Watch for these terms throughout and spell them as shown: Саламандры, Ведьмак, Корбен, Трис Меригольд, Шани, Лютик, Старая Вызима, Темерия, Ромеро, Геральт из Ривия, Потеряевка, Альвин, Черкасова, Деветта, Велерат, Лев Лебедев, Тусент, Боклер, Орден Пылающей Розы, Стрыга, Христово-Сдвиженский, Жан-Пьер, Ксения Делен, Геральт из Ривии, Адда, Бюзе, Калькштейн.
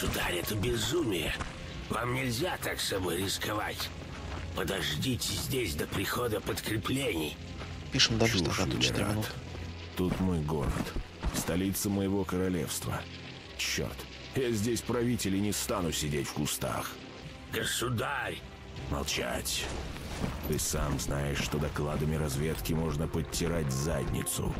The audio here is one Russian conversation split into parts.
Государь, это безумие. Вам нельзя так собой рисковать. Подождите здесь до прихода подкреплений. Пишем дальше, что жду 4 минуты. Тут мой город. Столица моего королевства. Черт, я здесь правитель и не стану сидеть в кустах. Государь! Молчать. Ты сам знаешь, что докладами разведки можно подтирать задницу.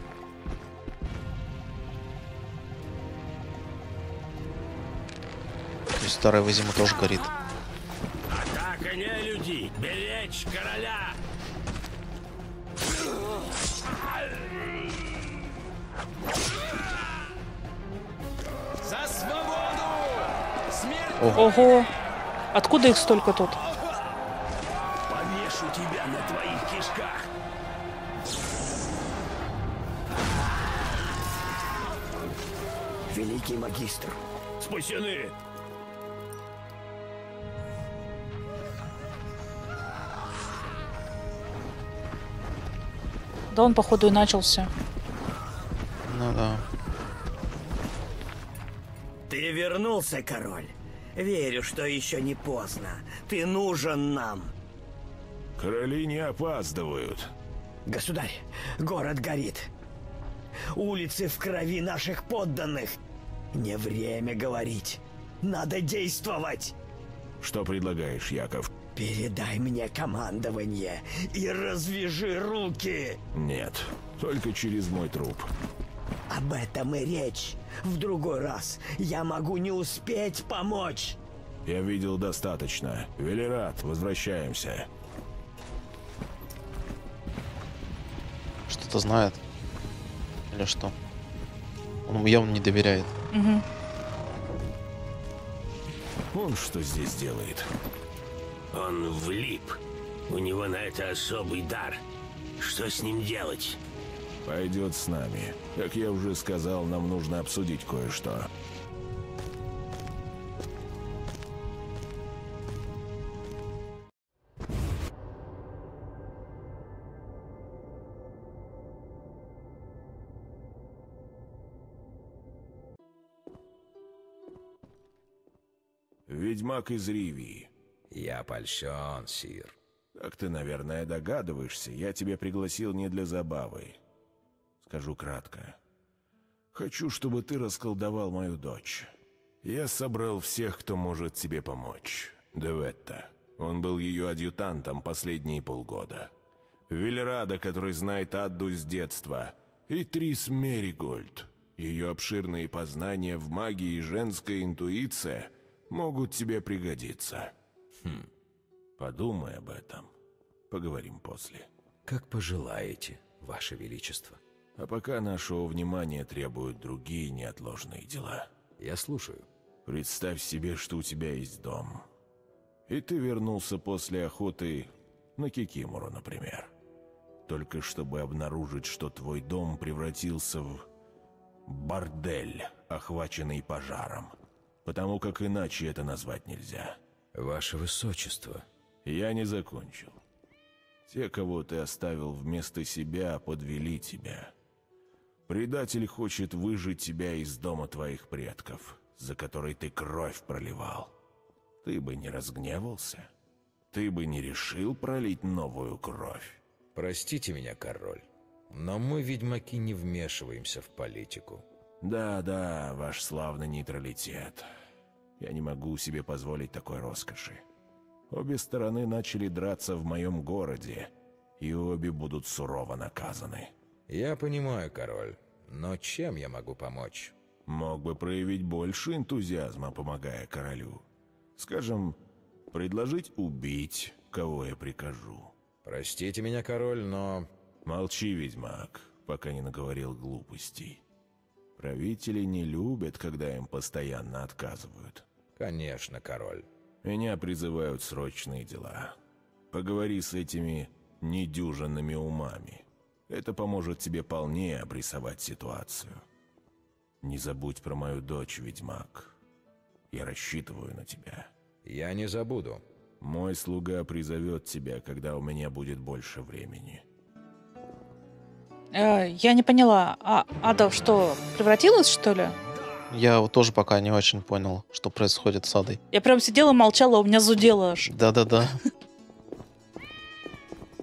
И Старая Вызима тоже горит. Атака нелюдей! Беречь короля! За свободу! Смерть! Ого. Ого! Откуда их столько тут? Повешу тебя на твоих кишках! Великий магистр! Спасены! Да он, походу, и начался. Ну да. Ты вернулся, король. Верю, что еще не поздно. Ты нужен нам. Короли не опаздывают. Государь, город горит. Улицы в крови наших подданных. Не время говорить. Надо действовать. Что предлагаешь, Яков? Передай мне командование и развяжи руки. Нет, только через мой труп. Об этом и речь. В другой раз я могу не успеть помочь. Я видел достаточно. Велерат, возвращаемся. Что-то знает. Или что? Он явно не доверяет. Угу. Он что здесь делает? Он влип. У него на это особый дар. Что с ним делать? Пойдет с нами. Как я уже сказал, нам нужно обсудить кое-что. Ведьмак из Ривии. Я польщен, сир. Как ты, наверное, догадываешься, я тебя пригласил не для забавы. Скажу кратко. Хочу, чтобы ты расколдовал мою дочь. Я собрал всех, кто может тебе помочь. Деветта. Он был ее адъютантом последние полгода. Велерада, который знает Адду с детства. И Трис Меригольд. Ее обширные познания в магии и женская интуиция могут тебе пригодиться. Подумай об этом. Поговорим после. Как пожелаете, Ваше Величество. А пока нашего внимания требуют другие неотложные дела. Я слушаю. Представь себе, что у тебя есть дом. И ты вернулся после охоты на кикимору, например. Только чтобы обнаружить, что твой дом превратился в бордель, охваченный пожаром. Потому как иначе это назвать нельзя. Ваше Высочество. Я не закончил. Те, кого ты оставил вместо себя, подвели тебя. Предатель хочет выжить тебя из дома твоих предков, за который ты кровь проливал. Ты бы не разгневался? Ты бы не решил пролить новую кровь? Простите меня, король, но мы, ведьмаки, не вмешиваемся в политику. Да-да, ваш славный нейтралитет. Я не могу себе позволить такой роскоши. Обе стороны начали драться в моем городе, и обе будут сурово наказаны. Я понимаю, король, но чем я могу помочь? Мог бы проявить больше энтузиазма, помогая королю. Скажем, предложить убить, кого я прикажу. Простите меня, король, но... Молчи, ведьмак, пока не наговорил глупостей. Правители не любят, когда им постоянно отказывают. Конечно, король. Меня призывают срочные дела. Поговори с этими недюжинными умами. Это поможет тебе полнее обрисовать ситуацию. Не забудь про мою дочь, ведьмак. Я рассчитываю на тебя. Я не забуду. Мой слуга призовет тебя, когда у меня будет больше времени. Я не поняла, а Ада что, превратилась, что ли? Я вот тоже пока не очень понял, что происходит с Аддой. Я прям сидела, молчала, у меня зудело аж. Да-да-да.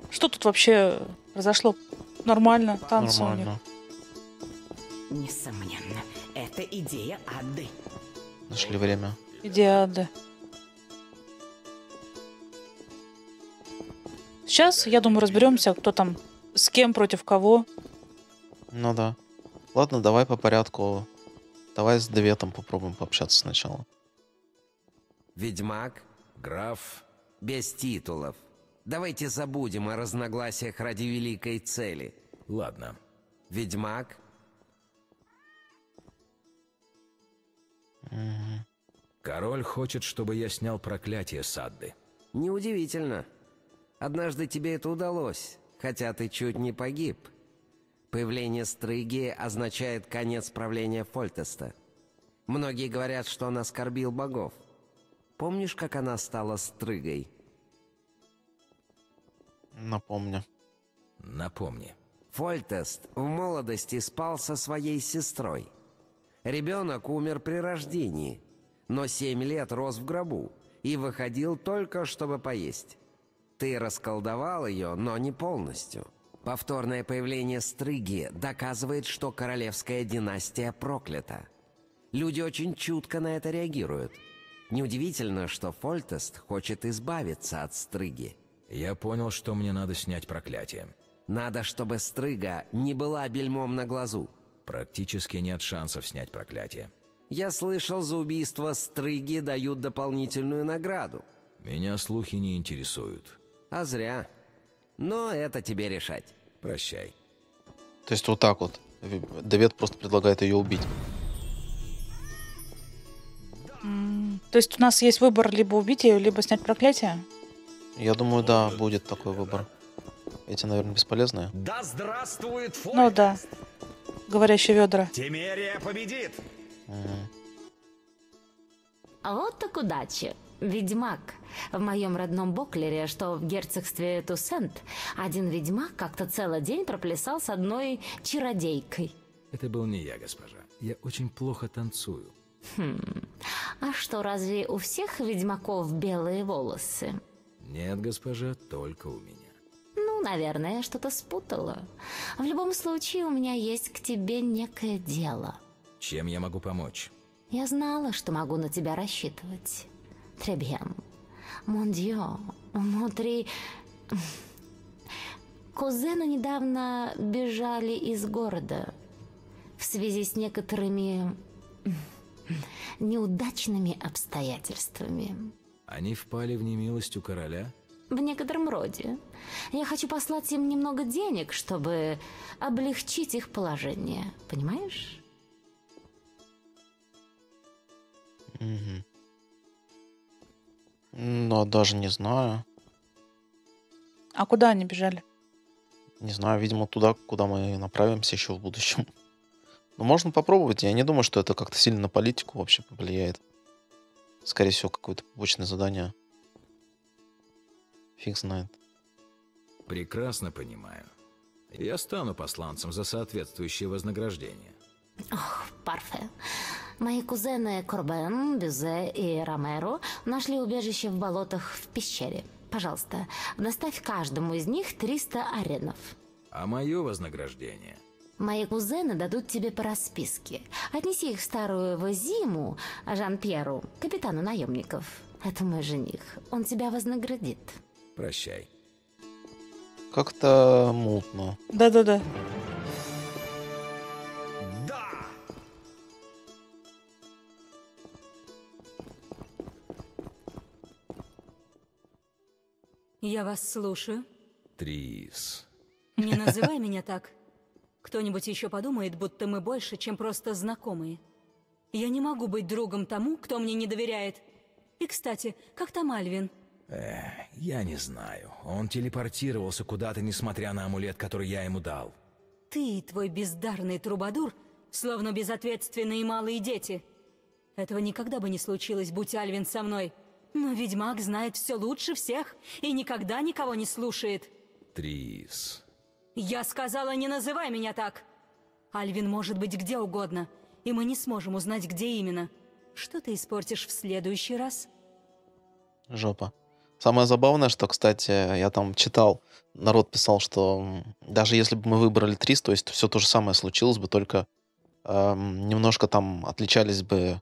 Что тут вообще произошло? Нормально, танцы у них. Несомненно, это идея Адды. Нашли время. Идея Адды. Сейчас, я думаю, разберемся, кто там, с кем, против кого. Ну да. Ладно, давай по порядку. Давай с Деветом попробуем пообщаться сначала. Ведьмак, граф, без титулов. Давайте забудем о разногласиях ради великой цели. Ладно. Ведьмак. Король хочет, чтобы я снял проклятие с Адды. Неудивительно. Однажды тебе это удалось, хотя ты чуть не погиб. Появление Стрыги означает конец правления Фольтеста. Многие говорят, что он оскорбил богов. Помнишь, как она стала Стрыгой? Напомню. Напомни. Фольтест в молодости спал со своей сестрой. Ребенок умер при рождении, но 7 лет рос в гробу и выходил только, чтобы поесть. Ты расколдовал ее, но не полностью. Повторное появление Стрыги доказывает, что королевская династия проклята. Люди очень чутко на это реагируют. Неудивительно, что Фольтест хочет избавиться от Стрыги. Я понял, что мне надо снять проклятие. Надо, чтобы Стрыга не была бельмом на глазу. Практически нет шансов снять проклятие. Я слышал, за убийство Стрыги дают дополнительную награду. Меня слухи не интересуют. А зря. Но это тебе решать. Прощай. То есть вот так вот. Девет просто предлагает ее убить. То есть у нас есть выбор либо убить ее, либо снять проклятие? Я думаю, да, будет такой выбор. Эти, наверное, бесполезные. Да здравствует Фольтест! Ну да. Говорящие ведра. Темерия победит! А вот так удачи. Ведьмак. В моем родном Боклере, что в герцогстве Тусент, один ведьмак как-то целый день проплясал с одной чародейкой. Это был не я, госпожа. Я очень плохо танцую. А что, разве у всех ведьмаков белые волосы? Нет, госпожа, только у меня. Ну, наверное, я что-то спутала. В любом случае, у меня есть к тебе некое дело. Чем я могу помочь? Я знала, что могу на тебя рассчитывать. Требьем. Мон дьё, внутри... Кузены недавно бежали из города в связи с некоторыми неудачными обстоятельствами. Они впали в немилость у короля? В некотором роде. Я хочу послать им немного денег, чтобы облегчить их положение. Понимаешь? Угу. Но даже не знаю. А куда они бежали? Не знаю, видимо, туда, куда мы направимся еще в будущем. Но можно попробовать. Я не думаю, что это как-то сильно на политику вообще повлияет. Скорее всего, какое-то побочное задание. Фиг знает. Прекрасно понимаю. Я стану посланцем за соответствующее вознаграждение. Ох, парфе. Мои кузены Корбен, Бюзе и Ромеро нашли убежище в болотах в пещере. Пожалуйста, доставь каждому из них 300 аренов. А мое вознаграждение? Мои кузены дадут тебе по расписке. Отнеси их в Старую Вызиму Жан-Пьеру, капитану наемников. Это мой жених. Он тебя вознаградит. Прощай. Как-то мутно. Да-да-да. Я вас слушаю. Трис. Не называй меня так. Кто-нибудь еще подумает, будто мы больше, чем просто знакомые. Я не могу быть другом тому, кто мне не доверяет. И, кстати, как там Альвин? Я не знаю. Он телепортировался куда-то, несмотря на амулет, который я ему дал. Ты и твой бездарный трубадур, словно безответственные малые дети. Этого никогда бы не случилось, будь Альвин со мной. Но ведьмак знает все лучше всех и никогда никого не слушает. Трис. Я сказала, не называй меня так. Альвин может быть где угодно. и мы не сможем узнать, где именно. Что ты испортишь в следующий раз? Жопа. Самое забавное, что, кстати, я там читал, народ писал, что даже если бы мы выбрали Трис, то есть все то же самое случилось бы, только немножко там отличались бы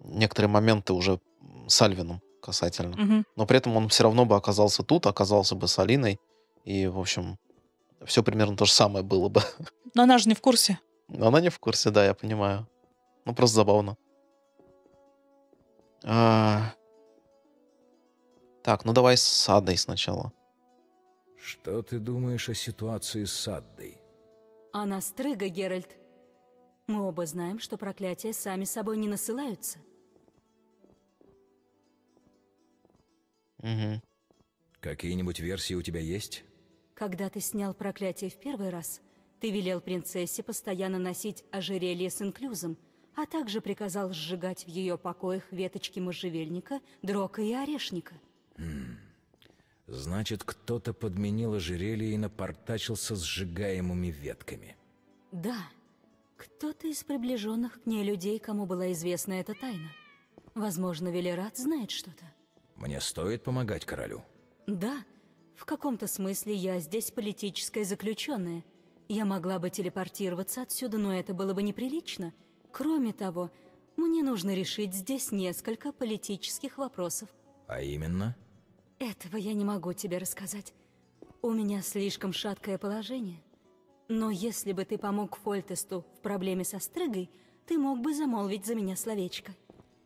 некоторые моменты уже с Альвином касательно. Угу. Но при этом он все равно бы оказался тут, оказался бы с Алиной, и, в общем, все примерно то же самое было бы. Но она же не в курсе. Она не в курсе, да, я понимаю. Ну, просто забавно. Так, ну давай с Аддой сначала. Что ты думаешь о ситуации с Аддой? Она стрыга, Геральт. Мы оба знаем, что проклятия сами собой не насылаются. Угу. Какие-нибудь версии у тебя есть? Когда ты снял проклятие в первый раз, ты велел принцессе постоянно носить ожерелье с инклюзом, а также приказал сжигать в ее покоях веточки можжевельника, дрока и орешника. Значит, кто-то подменил ожерелье и напортачился сжигаемыми ветками. Да. Кто-то из приближенных к ней людей, кому была известна эта тайна. Возможно, Велерат знает что-то. Мне стоит помогать королю? Да. В каком-то смысле я здесь политическая заключенная. Я могла бы телепортироваться отсюда, но это было бы неприлично. Кроме того, мне нужно решить здесь несколько политических вопросов. А именно? Этого я не могу тебе рассказать. У меня слишком шаткое положение. Но если бы ты помог Фольтесту в проблеме со Стрыгой, ты мог бы замолвить за меня словечко.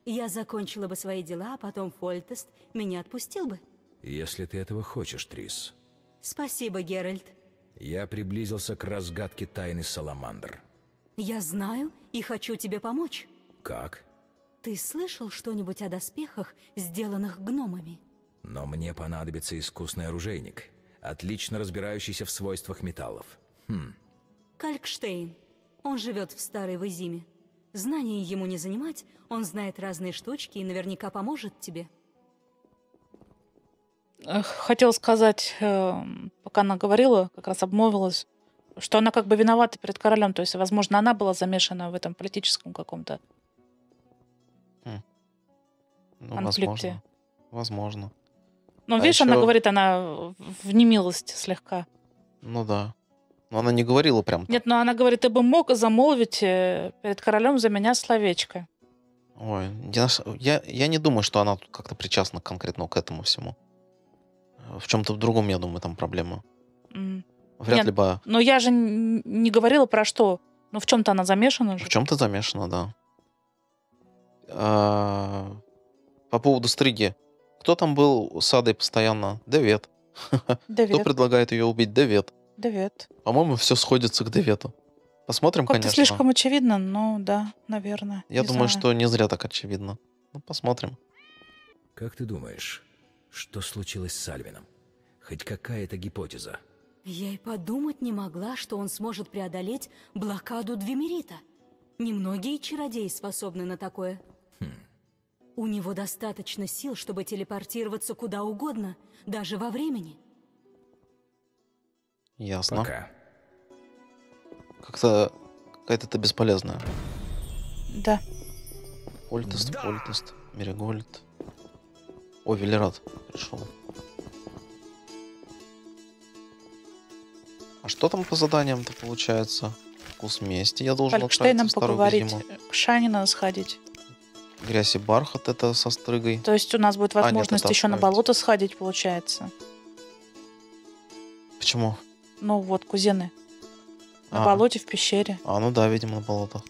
Я закончила бы свои дела, а потом Фольтест меня отпустил бы. Если ты этого хочешь, Трис. Спасибо, Геральт. Я приблизился к разгадке тайны Саламандр. Я знаю и хочу тебе помочь. Как? Ты слышал что-нибудь о доспехах, сделанных гномами? Но мне понадобится искусный оружейник, отлично разбирающийся в свойствах металлов. Калькштейн. Он живет в Старой Вызиме. Знаний ему не занимать, он знает разные штучки и наверняка поможет тебе. Хотела сказать, пока она говорила, как раз обмолвилась, что она как бы виновата перед королем. То есть, возможно, она была замешана в этом политическом каком-то конфликте. Возможно. Но видишь, еще... она говорит, она в немилость слегка. Ну да. Но она не говорила прям. Нет, но она говорит, ты бы мог замолвить перед королем за меня словечко. Ой, я не думаю, что она как-то причастна конкретно к этому всему. В чем-то другом, я думаю, там проблема. Вряд ли бы... Но я же не говорила про что. Но в чем-то она замешана же. В чем-то замешана, да. По поводу Стрыги. Кто там был с Аддой постоянно? Девет. Кто предлагает ее убить? Девет. Девет. По-моему, все сходится к Девету. Посмотрим, как-то конечно. Слишком очевидно, но да, наверное. Я думаю, что не зря так очевидно. Ну, посмотрим. Как ты думаешь, что случилось с Альвином? Хоть какая-то гипотеза? Я и подумать не могла, что он сможет преодолеть блокаду Двемирита. Немногие чародеи способны на такое. У него достаточно сил, чтобы телепортироваться куда угодно, даже во времени. Ясно. Пока. Как-то какая-то бесполезная. Да. Фольтест, да. Фольтест, Меригольд. О, Велерат пришел. А что там по заданиям-то получается? Вкус мести. Я должен Калькштейном поговорить, к Шани надо сходить. Грязь и бархат это со стрыгой. То есть у нас будет возможность еще на болото сходить, получается. Почему? Ну вот, кузены. На болоте, в пещере. А, ну да, видимо, на болотах.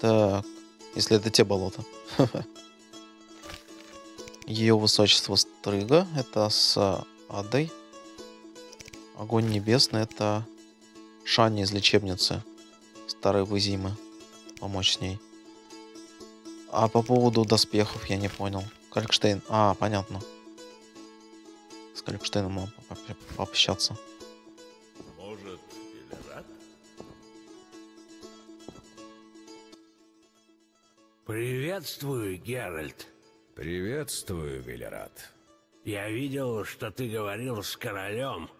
Так, если это те болота. Ее высочество Стрыга, это с Аддой. Огонь небесный, это Шани из лечебницы Старой Вызимы. Помочь с ней. А по поводу доспехов я не понял. Калькштейн, понятно. С Калькштейном могу пообщаться. Может, Велерат? Приветствую, Геральт. Приветствую, Велерат. Я видел, что ты говорил с королем.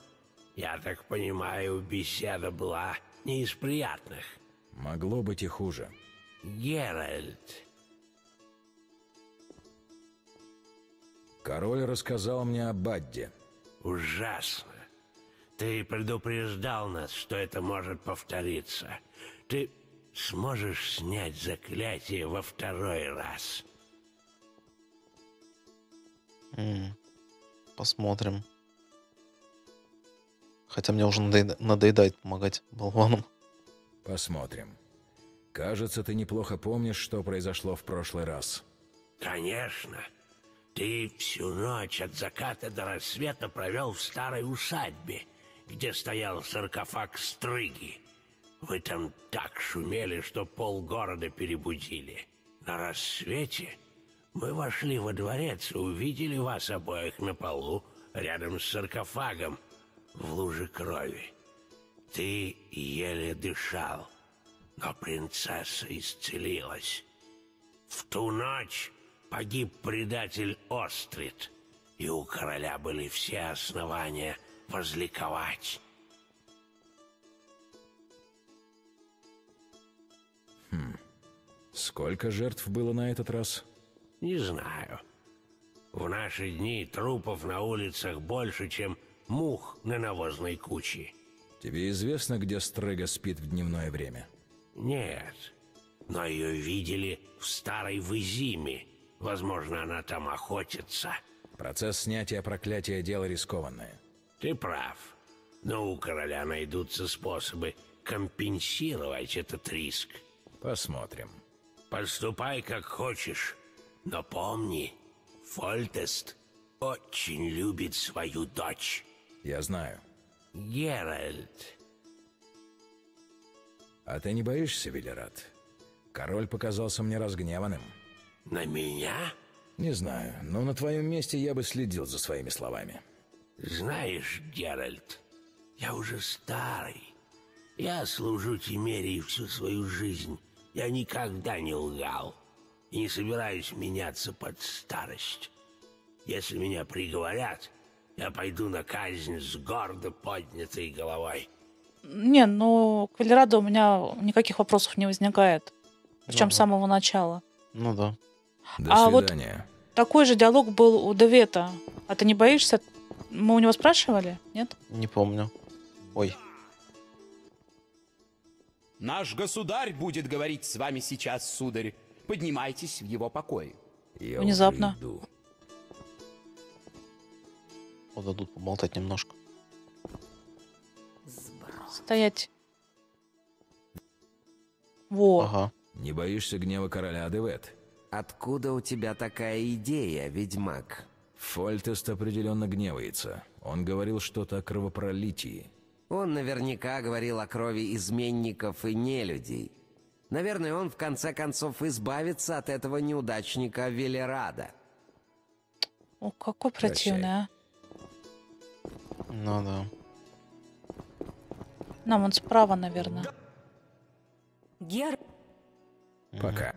Я так понимаю, беседа была не из приятных. Могло быть и хуже. Геральт. Король рассказал мне об Адде. Ужасно. Ты предупреждал нас, что это может повториться. Ты сможешь снять заклятие во второй раз? Посмотрим. Хотя мне уже надоедает помогать болванам. Посмотрим. Кажется, ты неплохо помнишь, что произошло в прошлый раз. Конечно. Ты всю ночь от заката до рассвета провел в старой усадьбе, где стоял саркофаг Стрыги. Вы там так шумели, что полгорода перебудили. На рассвете мы вошли во дворец и увидели вас обоих на полу рядом с саркофагом в луже крови. Ты еле дышал, но принцесса исцелилась. В ту ночь погиб предатель Острид, и у короля были все основания возликовать. Сколько жертв было на этот раз? Не знаю. В наши дни трупов на улицах больше, чем мух на навозной куче. Тебе известно, где Стрыга спит в дневное время? Нет, но ее видели в Старой Вызиме. Возможно, она там охотится. Процесс снятия проклятия — дело рискованное. Ты прав. Но у короля найдутся способы компенсировать этот риск. Посмотрим. Поступай как хочешь, но помни, Фольтест очень любит свою дочь. Я знаю. Геральт. А ты не боишься, Велерат? Король показался мне разгневанным. На меня? Не знаю, но на твоем месте я бы следил за своими словами. Знаешь, Геральт, я уже старый. Я служу Темерии всю свою жизнь. Я никогда не лгал. И не собираюсь меняться под старость. Если меня приговорят, я пойду на казнь с гордо поднятой головой. Не, ну, к Велераду у меня никаких вопросов не возникает. Причем с самого начала. Ну да. А вот такой же диалог был у Деветта. А ты не боишься? Мы у него спрашивали, нет? Не помню. Ой. Наш государь будет говорить с вами сейчас, сударь. Поднимайтесь в его покое. Я внезапно. Вот дадут поболтать немножко. Стоять. Во. Ага. Не боишься гнева короля, Деветт? Откуда у тебя такая идея, ведьмак? Фольтест определенно гневается. Он говорил что-то о кровопролитии. Он наверняка говорил о крови изменников и нелюдей. Наверное, он в конце концов избавится от этого неудачника Велерада. О, какой противный, а? Ну да. Нам он справа, наверное. Пока.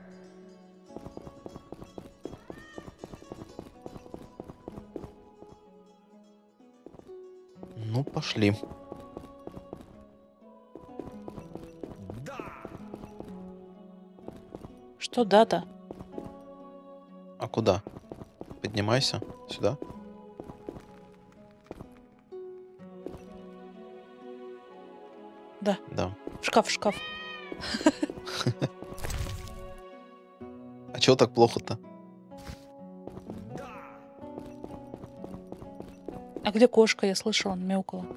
Ну, пошли. Да. Что да-то? А куда? Поднимайся сюда. Да. Да. В шкаф, в шкаф. А чего так плохо-то? А где кошка? Я слышала, она мяукала.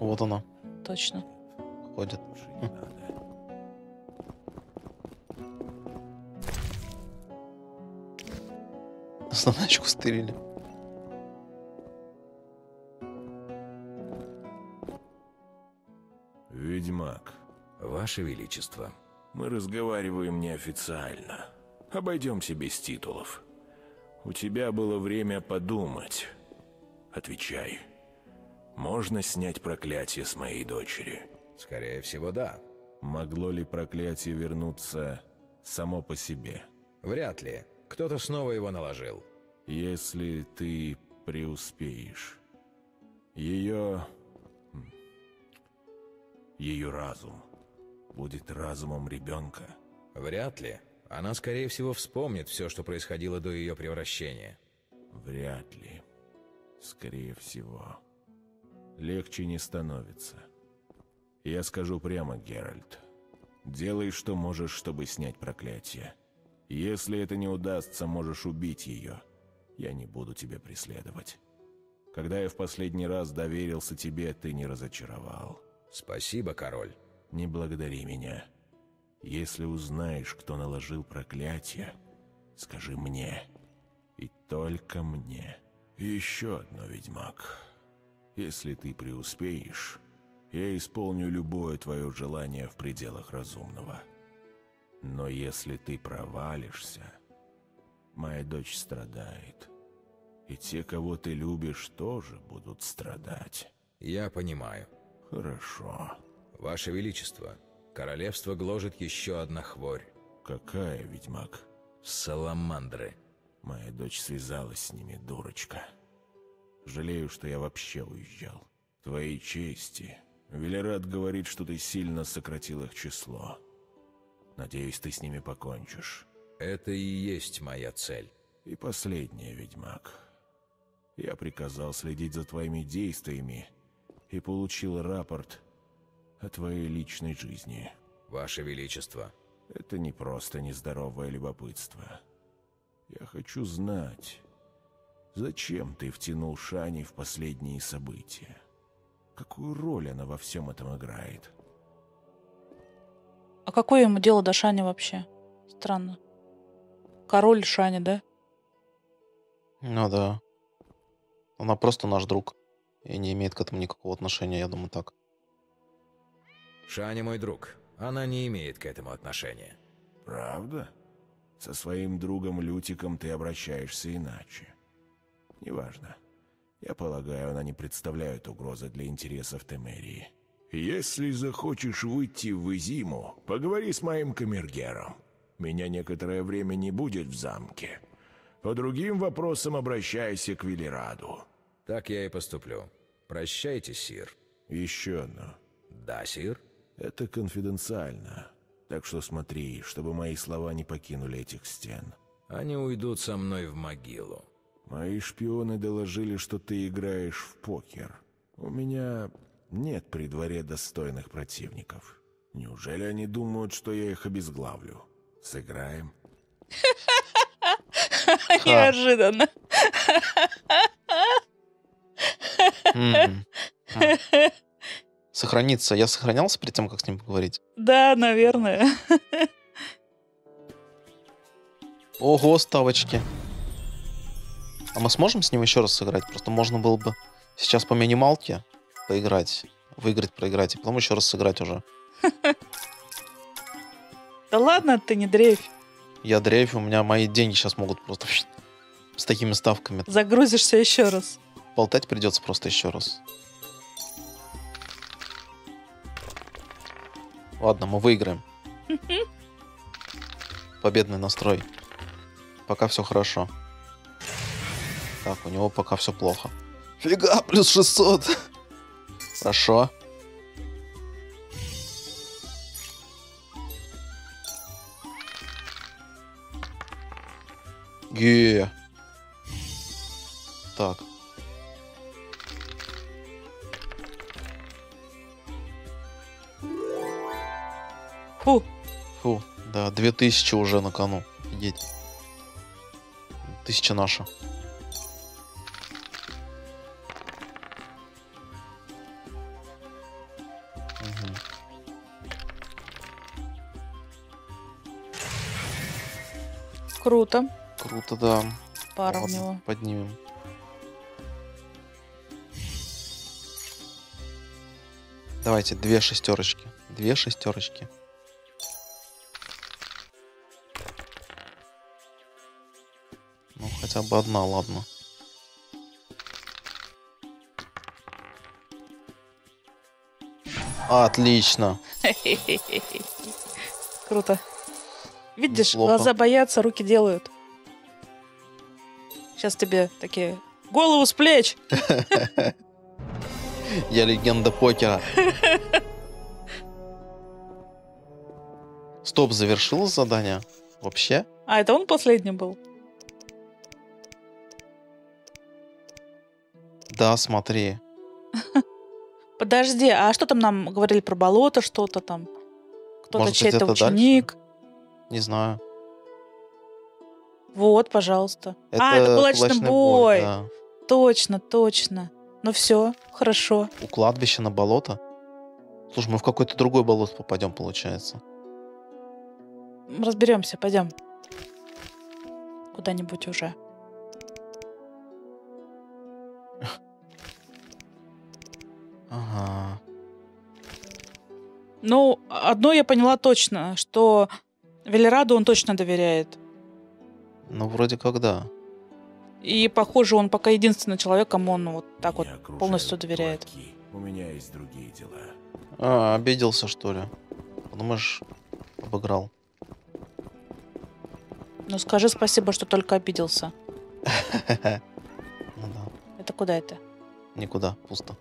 Вот она. Точно. Ходит. Основначку стырили. Ведьмак. Ваше Величество. Мы разговариваем неофициально. Обойдемся без титулов. У тебя было время подумать. Отвечай. Можно снять проклятие с моей дочери? Скорее всего, да. Могло ли проклятие вернуться само по себе? Вряд ли. Кто-то снова его наложил. Если ты преуспеешь. Ее разум будет разумом ребенка? Вряд ли. Она, скорее всего, вспомнит все, что происходило до ее превращения. Вряд ли. Скорее всего. Легче не становится. Я скажу прямо, Геральт. Делай, что можешь, чтобы снять проклятие. Если это не удастся, можешь убить ее. Я не буду тебя преследовать. Когда я в последний раз доверился тебе, ты не разочаровал. Спасибо, король. Не благодари меня. Если узнаешь, кто наложил проклятие, скажи мне. И только мне. И еще одно, ведьмак. Если ты преуспеешь, я исполню любое твое желание в пределах разумного. Но если ты провалишься, моя дочь страдает. И те, кого ты любишь, тоже будут страдать. Я понимаю. Хорошо. Ваше Величество, королевство гложет еще одна хворь. Какая, ведьмак? Саламандры. Моя дочь связалась с ними, дурочка. Жалею, что я вообще уезжал. В твоей чести. Велерат говорит, что ты сильно сократил их число. Надеюсь, ты с ними покончишь. Это и есть моя цель. И последнее, ведьмак. Я приказал следить за твоими действиями и получил рапорт о твоей личной жизни. Ваше Величество. Это не просто нездоровое любопытство. Я хочу знать, зачем ты втянул Шани в последние события? Какую роль она во всем этом играет? А какое ему дело до Шани вообще? Странно. Король Шани, да? Ну да. Она просто наш друг. И не имеет к этому никакого отношения, я думаю, так. Шани мой друг. Она не имеет к этому отношения. Правда? Со своим другом Лютиком ты обращаешься иначе. Неважно. Я полагаю, она не представляет угрозы для интересов Темерии. Если захочешь выйти в Вызиму, поговори с моим камергером. Меня некоторое время не будет в замке. По другим вопросам обращайся к Велераду. Так я и поступлю. Прощайте, сир. Еще одно. Да, сир? Это конфиденциально. Так что смотри, чтобы мои слова не покинули этих стен. Они уйдут со мной в могилу. Мои шпионы доложили, что ты играешь в покер. У меня нет при дворе достойных противников. Неужели они думают, что я их обезглавлю? Сыграем? Неожиданно. Сохраниться. Я сохранялся перед тем, как с ним поговорить? Да, наверное. Ого, ставочки. А мы сможем с ним еще раз сыграть? Просто можно было бы сейчас по минималке поиграть, выиграть, проиграть, и потом еще раз сыграть уже. Да ладно, ты не дрейфь. Я дрейф, у меня мои деньги сейчас могут просто с такими ставками. Загрузишься еще раз. Болтать придется просто еще раз. Ладно, мы выиграем. Победный настрой. Пока все хорошо. Так, у него пока все плохо. Фига, плюс 600. Хорошо. Ге. Так. Фу. Фу, да, 2000 уже на кону. Идите. 1000 наша. Круто. Круто, да. Пара у него. Поднимем. Давайте, 2 шестерочки. 2 шестерочки. Ну, хотя бы одна, ладно. Отлично. Круто. Видишь, неплохо. Глаза боятся, руки делают. Сейчас тебе такие... Голову с плеч! Я легенда покера. Стоп, завершил задание? Вообще? А, это он последний был? Да, смотри. Подожди, а что там нам говорили про болото, что-то там? Кто-то чей-то ученик? Дальше? Не знаю. Вот, пожалуйста. Это это кулачный бой. Да. Точно, точно. Ну все, хорошо. У кладбища на болото? Слушай, мы в какой-то другой болото попадем, получается. Разберемся, пойдем. Куда-нибудь уже. Ага. Ну, одно я поняла точно, что Велераду он точно доверяет. Ну, вроде как да. И, похоже, он пока единственный человек, кому он вот так вот полностью доверяет. У меня есть другие дела. А, обиделся, что ли? Думаешь, обыграл? Ну, скажи спасибо, что только обиделся. Это куда это? Никуда, пусто.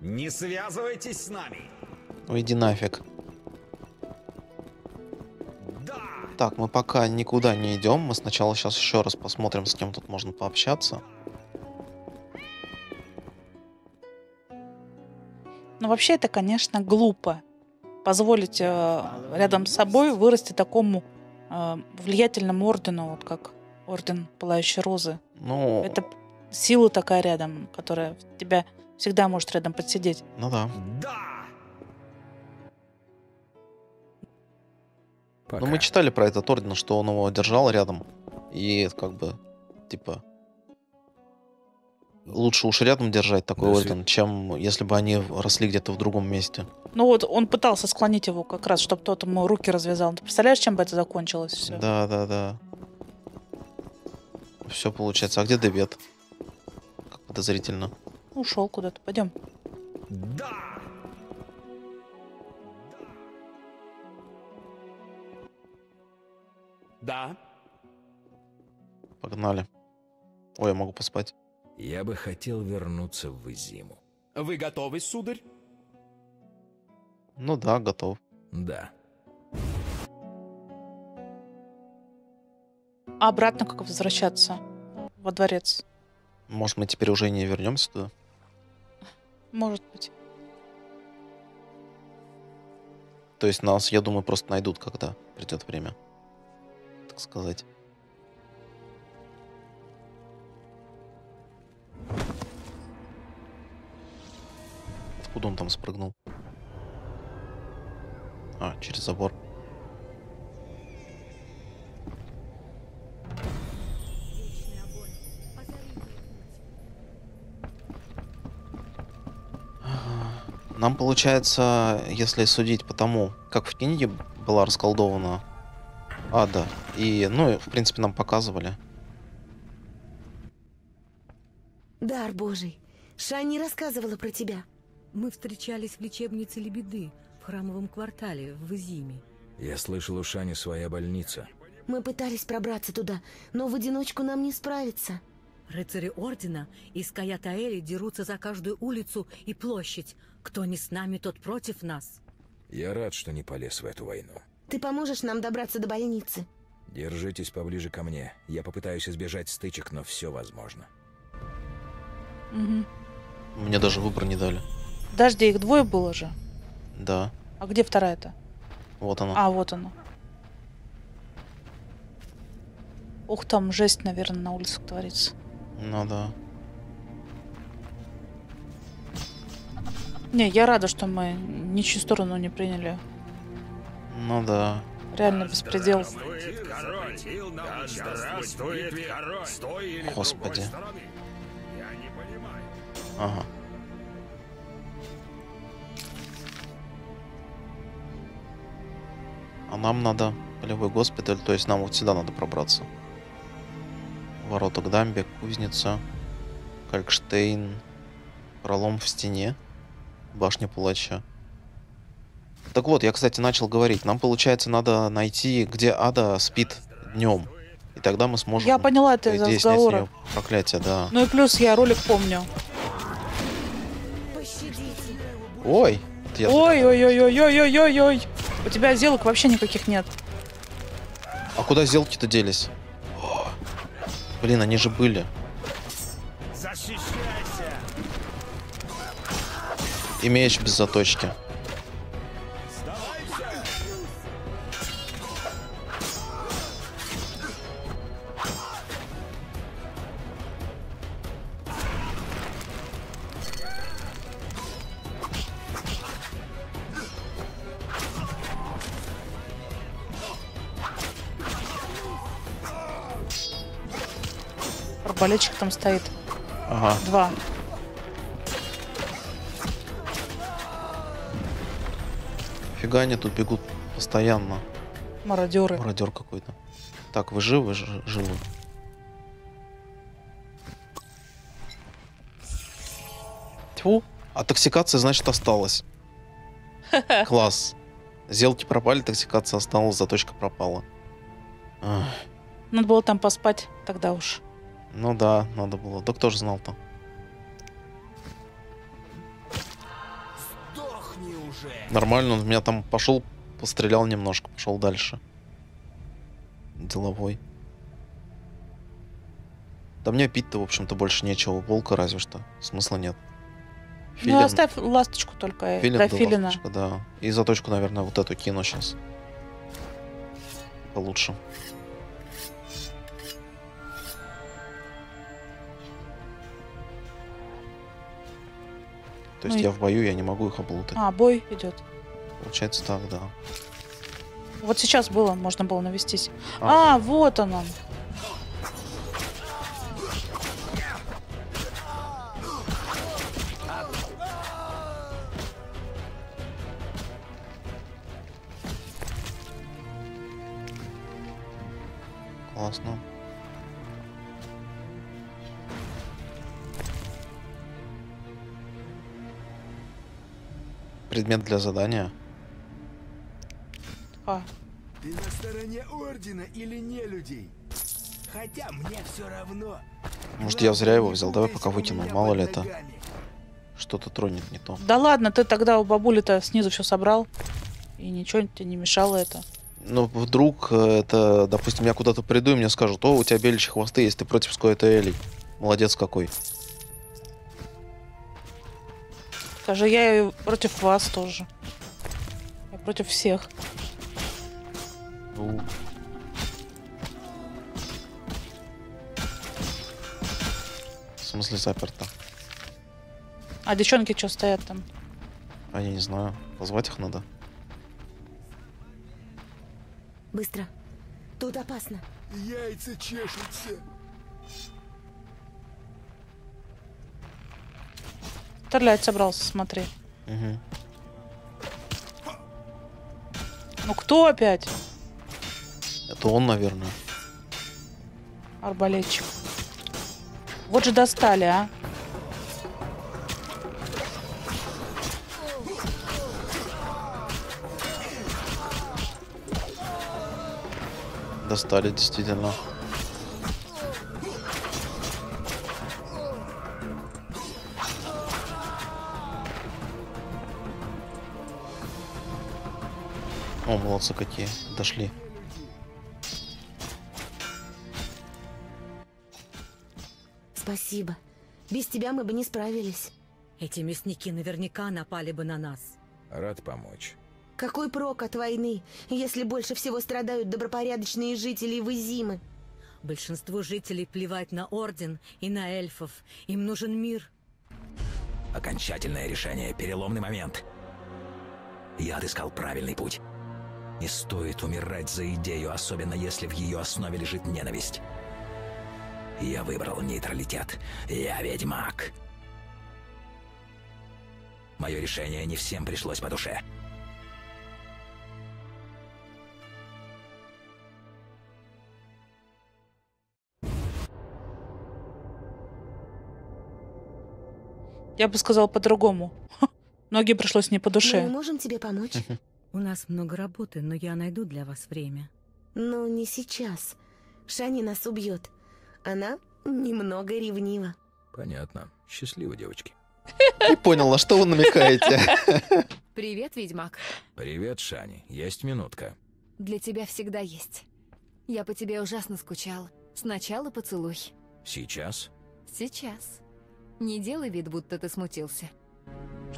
Не связывайтесь с нами. Уйди нафиг. Да. Так, мы пока никуда не идем. Мы сначала сейчас еще раз посмотрим, с кем тут можно пообщаться. Ну, вообще, это, конечно, глупо. Позволить рядом с собой вырасти такому влиятельному ордену, вот как Орден Пылающей Розы. Ну... Это сила такая рядом, которая тебя... Всегда может рядом подсидеть. Ну да. Ну мы читали про этот орден, что он его держал рядом. И как бы, типа, лучше уж рядом держать такой орден, чем если бы они росли где-то в другом месте. Ну вот он пытался склонить его как раз, чтобы тот ему руки развязал. Ты представляешь, чем бы это закончилось? Все? Да, да, да. Все получается. А где Девет? Как подозрительно. Ушел куда-то. Пойдем. Да. Да. Погнали. Ой, я могу поспать. Я бы хотел вернуться в Вызиму. Вы готовы, сударь? Ну да, готов. Да. А обратно как возвращаться? Во дворец? Может, мы теперь уже не вернемся туда? Может быть. То есть нас, я думаю, просто найдут, когда придет время, так сказать. Откуда он там спрыгнул? А, через забор. Нам, получается, если судить по тому, как в книге была расколдована Адда, и, ну, в принципе, нам показывали. Дар Божий, Шани рассказывала про тебя. Мы встречались в лечебнице Лебеды, в храмовом квартале, в Вызиме. Я слышал, у Шани своя больница. Мы пытались пробраться туда, но в одиночку нам не справиться. Рыцари Ордена и Скоя'таэли дерутся за каждую улицу и площадь. Кто не с нами, тот против нас. Я рад, что не полез в эту войну. Ты поможешь нам добраться до больницы? Держитесь поближе ко мне. Я попытаюсь избежать стычек, но все возможно. Угу. Мне даже выбор не дали. Подожди, их двое было же? Да. А где вторая-то? Вот она. А, вот она. Ух, там жесть, наверное, на улицах творится. Ну да. Не, я рада, что мы ничью сторону не приняли. Ну да. Реально беспредел. Господи. Ага. А нам надо полевой госпиталь, то есть нам вот сюда надо пробраться. Ворота к дамбе, кузница, Калькштейн, пролом в стене, башня палача. Так вот, я, кстати, начал говорить. Нам, получается, надо найти, где Ада спит днем. И тогда мы сможем... Я поняла это из разговора. Проклятие, да. Ну и плюс я ролик помню. Ой. Ой-ой-ой-ой-ой-ой-ой-ой. У тебя зелок вообще никаких нет. А куда зелки-то делись? О, блин, они же были. Защищайся. И меч без заточки. Болельщик там стоит. Ага. Два. Фига они тут бегут постоянно. Мародеры. Мародер какой-то. Так, вы живы? Живы. Тьфу. А токсикация, значит, осталась. Класс. Зелки пропали, токсикация осталась, заточка пропала. Ах. Надо было там поспать тогда уж. Ну да, надо было. Да кто же знал-то? Нормально, он в меня там пошел, пострелял немножко, пошел дальше. Деловой. Да мне пить-то, в общем-то, больше нечего. Волка разве что. Смысла нет. Филин. Ну оставь ласточку только. Филин, да, филина. Ласточка, да. И заточку, наверное, вот эту кину сейчас. Получше. То есть ну я в бою, я не могу их облутать. А, бой идет. Получается так, да. Вот сейчас было, можно было навестись. А вот он. Классно. Предмет для задания. А. Ты на стороне ордена или не людей? Хотя мне все равно. Может, я зря его взял? Давай пока выкину, мало ли это что-то тронет не то. Да ладно, ты тогда у бабули-то снизу все собрал и ничего тебе не мешало это. Ну вдруг это, допустим, я куда-то приду и мне скажут: о, у тебя беличьи хвосты есть, ты против Скоя'таэли. Молодец какой. Скажи, я и против вас тоже. Я против всех. Ну. В смысле заперто? А девчонки что стоят там? А я не знаю. Позвать их надо. Быстро. Тут опасно. Яйца чешутся. Стрелять собрался, смотри. Угу. Ну кто опять? Это он, наверное. Арбалетчик. Вот же достали, а. Достали, действительно. О, молодцы какие, дошли. Спасибо. Без тебя мы бы не справились. Эти мясники наверняка напали бы на нас. Рад помочь. Какой прок от войны, если больше всего страдают добропорядочные жители Вызимы? Большинству жителей плевать на орден и на эльфов. Им нужен мир. Окончательное решение, переломный момент. Я отыскал правильный путь. Не стоит умирать за идею, особенно если в ее основе лежит ненависть. Я выбрал нейтралитет. Я ведьмак. Мое решение не всем пришлось по душе. Я бы сказал по-другому. Многим пришлось не по душе. Мы можем тебе помочь? У нас много работы, но я найду для вас время. Ну, не сейчас. Шани нас убьет. Она немного ревнива. Понятно. Счастливы, девочки. Не понял, на что вы намекаете. Привет, Ведьмак. Привет, Шани. Есть минутка? Для тебя всегда есть. Я по тебе ужасно скучал. Сначала поцелуй. Сейчас? Сейчас. Не делай вид, будто ты смутился.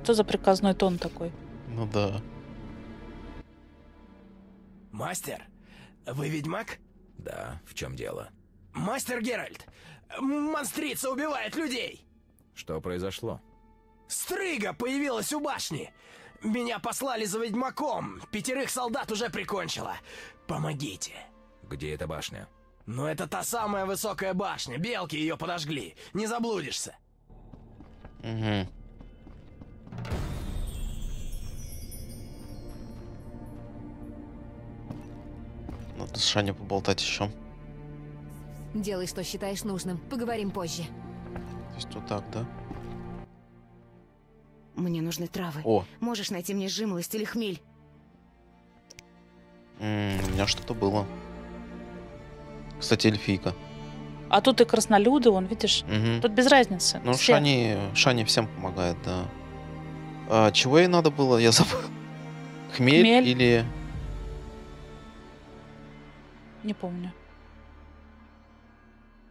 Что за приказной тон такой? Ну да. Мастер, вы Ведьмак? Да, в чем дело? Мастер Геральт, монстрица убивает людей! Что произошло? Стрыга появилась у башни! Меня послали за ведьмаком, 5 солдат уже прикончила. Помогите. Где эта башня? Ну это та самая высокая башня, белки ее подожгли, не заблудишься. Угу. Надо с Шаней поболтать еще. Делай, что считаешь нужным. Поговорим позже. То есть вот так, да? Мне нужны травы. О. Можешь найти мне жимолость или хмель? У меня что-то было. Кстати, эльфийка. А тут и краснолюды, он, видишь, угу. Тут без разницы. Ну, Шани всем помогает, да. А, чего ей надо было? Я забыл. Хмель или... Не помню.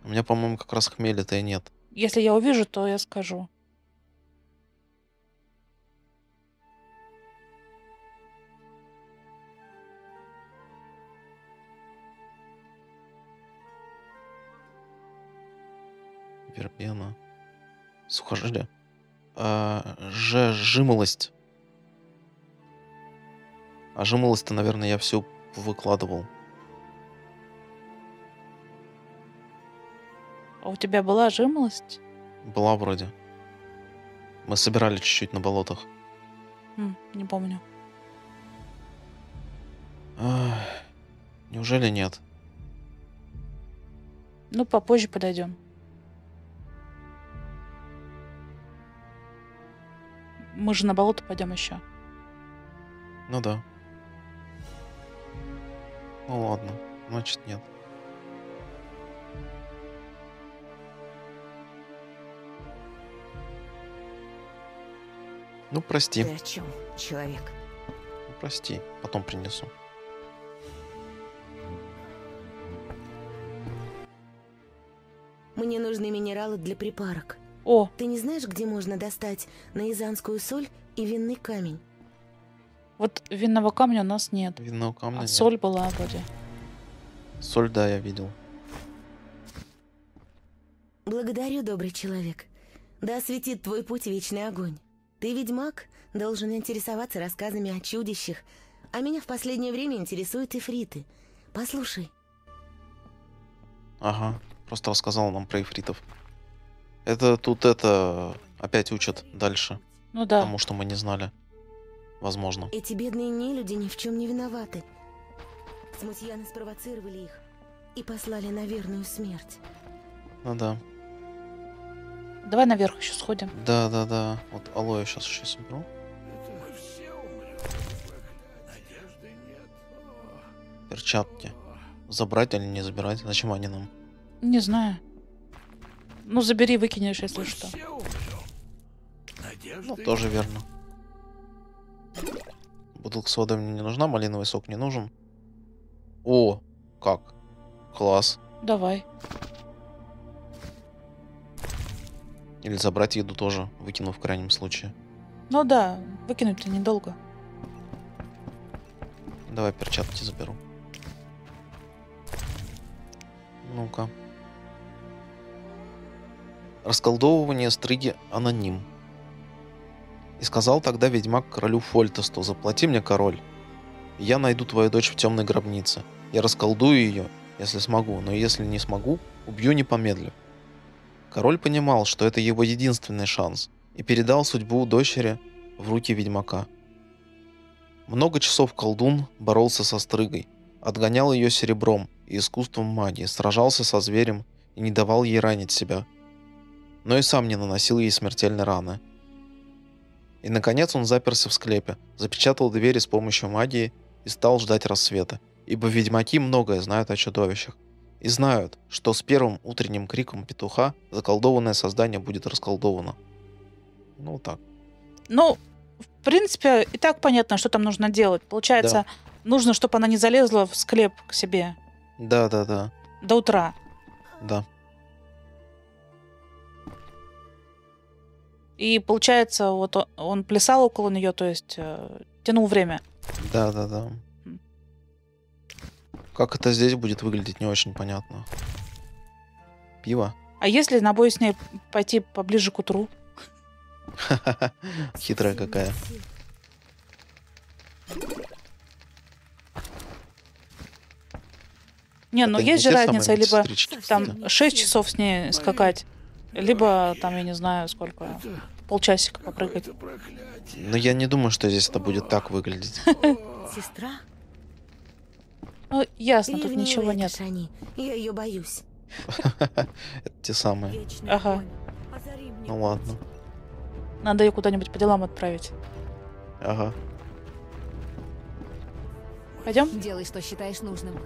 У меня, по-моему, как раз хмеля-то и нет. Если я увижу, то я скажу. Вербена. Сухожилие. Жимолость. А жимолость-то, наверное, я все выкладывал. А у тебя была жимолость? Была вроде. Мы собирали чуть-чуть на болотах. Не помню. Неужели нет? Ну, попозже подойдем. Мы же на болото пойдем еще. Ну да. Ну ладно, значит нет. Ну, прости. Ты о чем, человек? Ну, прости, потом принесу. Мне нужны минералы для припарок. О! Ты не знаешь, где можно достать наизанскую соль и винный камень? Вот винного камня у нас нет. Винного камня нет. Соль была вроде. Соль, да, я видел. Благодарю, добрый человек. Да осветит твой путь вечный огонь. Ты, ведьмак, должен интересоваться рассказами о чудищах, а меня в последнее время интересуют эфриты. Послушай. Ага, просто рассказал нам про эфритов. Это тут это опять учат дальше. Ну да. Потому что мы не знали. Возможно. Эти бедные нелюди ни в чем не виноваты. Смутьяны спровоцировали их и послали на верную смерть. Ну да. Давай наверх еще сходим. Да, да, да. Вот алоэ сейчас еще соберу. Мы все умрем. Надежды нет. Перчатки. Забрать или не забирать? Зачем они нам? Не знаю. Ну забери, выкинешь, если что. Ну, тоже верно. Бутылка с водой мне не нужна, малиновый сок не нужен. О, как. Класс. Давай. Или забрать еду тоже, выкинув в крайнем случае. Ну да, выкинуть-то недолго. Давай перчатки заберу. Ну-ка. Расколдовывание Стрыги аноним. И сказал тогда ведьмак королю Фольтесту: заплати мне, король, я найду твою дочь в темной гробнице. Я расколдую ее, если смогу, но если не смогу, убью не помедлю. Король понимал, что это его единственный шанс, и передал судьбу дочери в руки ведьмака. Много часов колдун боролся со Стрыгой, отгонял ее серебром и искусством магии, сражался со зверем и не давал ей ранить себя, но и сам не наносил ей смертельной раны. И наконец он заперся в склепе, запечатал двери с помощью магии и стал ждать рассвета, ибо ведьмаки многое знают о чудовищах. И знают, что с первым утренним криком петуха заколдованное создание будет расколдовано. Ну, так. Ну, в принципе, и так понятно, что там нужно делать. Получается, да. Нужно, чтобы она не залезла в склеп к себе. Да, да, да. До утра. Да. И получается, вот он плясал около нее, то есть тянул время. Да, да, да. Как это здесь будет выглядеть, не очень понятно. Пиво. А если на бой с ней пойти поближе к утру? Хитрая какая. Не, ну есть же разница, либо там 6 часов с ней скакать. Либо, там, я не знаю, сколько, полчасика попрыгать. Но я не думаю, что здесь это будет так выглядеть. Сестра? Ну, ясно, тут ничего нет. Я ее боюсь. Это те самые. Ага. Ну ладно. Надо ее куда-нибудь по делам отправить. Ага. Пойдем? Делай, что считаешь нужным.